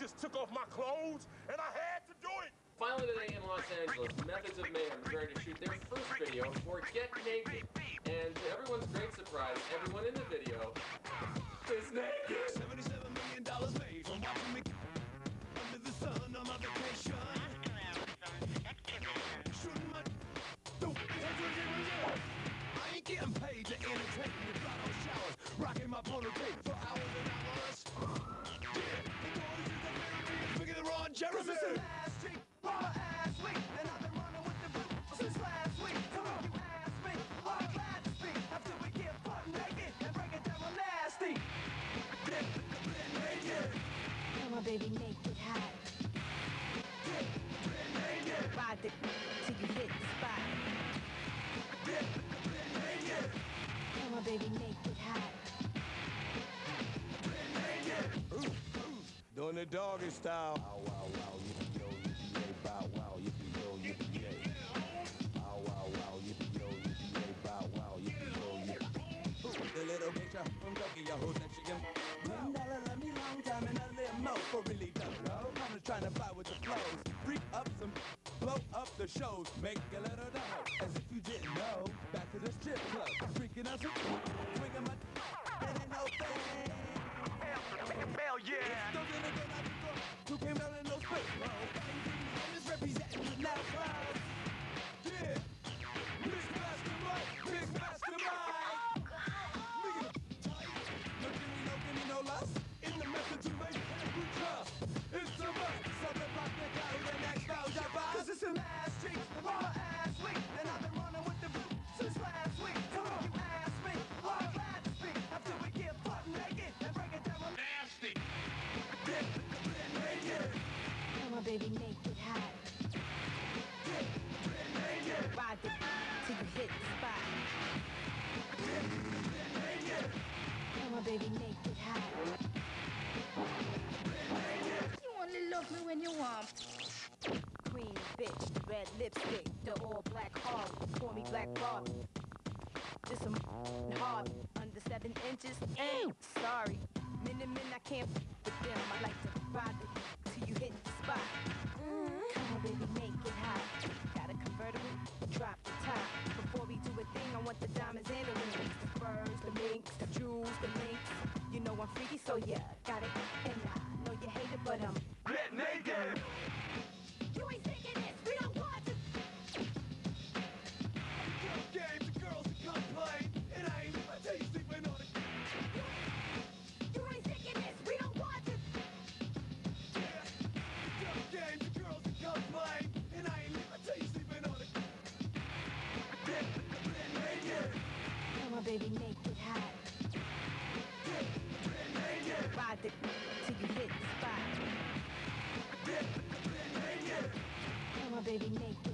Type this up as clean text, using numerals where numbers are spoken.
just took off my clothes, and I had to do it! Finally today in Los Angeles, Methods of Mayhem is ready to shoot their first video for Get Naked. And to everyone's great surprise, everyone in the video is naked! $77 million made from watching me under the sun on my vacation. Shooting my I ain't getting paid to entertain the bottle showers, rocking my polar tape for hours and hours. Yeah, the boys is a bigger than Ron Jeremy. Baby, make it hot. Ride it till you hit the spot. Come on, baby, make it hot. Ooh, ooh. Doing the doggy style. Wow, wow, wow, yippee yo, yippee yay, bow, wow, yippee yo, yippee yay. Wow, wow, wow, yippee yo, yippee yay, bow, wow, yippee yo, yippee. The little bitch from Tokyo, who's that chicken? $1 let me long time and I live mo for really don't know. I'm just trying to fly with the flows. Freak up some, blow up the shows. Make a little dough, as if you didn't know. Back to the strip club, freaking out some, swinging my and an old thing. Hell yeah. Still gonna go like the book, who came out in those big rolls. And it's representing the loud crowd. Yeah, Mr. Mastermind, Big Mastermind. In the message you make, we trust. It's so much. Something like that guy who the next bow job. Cause it's the last cheek, the more ass week. And I've been running with the boot since last week. Come on, you ass me. I'm glad to speak. After we get butt naked and break it down, I'm nasty. Come on, baby, make it hot. Ride it till you hit the spot. Come on, baby, make it hot. You only love me when you want. Queen, bitch, the red lipstick, the all-black heart, call me Black Bob. Just a hard, under 7 inches. Hey, sorry, minute, I can't with them. I like to ride it till you hit the spot. Come on, baby, make it hot. Got a convertible, drop the top. Before we do a thing, I want the diamonds and the rings. The furs, the minks, the jewels, the links. You know I'm freaky, so yeah, got it. And I know you hate it, but I'm get naked. You ain't taking this, we don't want to. Girl game, the girls that complain. And I ain't never tell you sleeping on it. You ain't taking this, we don't want to. Yeah, girl game, the girls that complain. And I ain't never tell you sleeping on it. Come on, baby, make it hot. Ride it till you hit the spot. Come on, baby, make it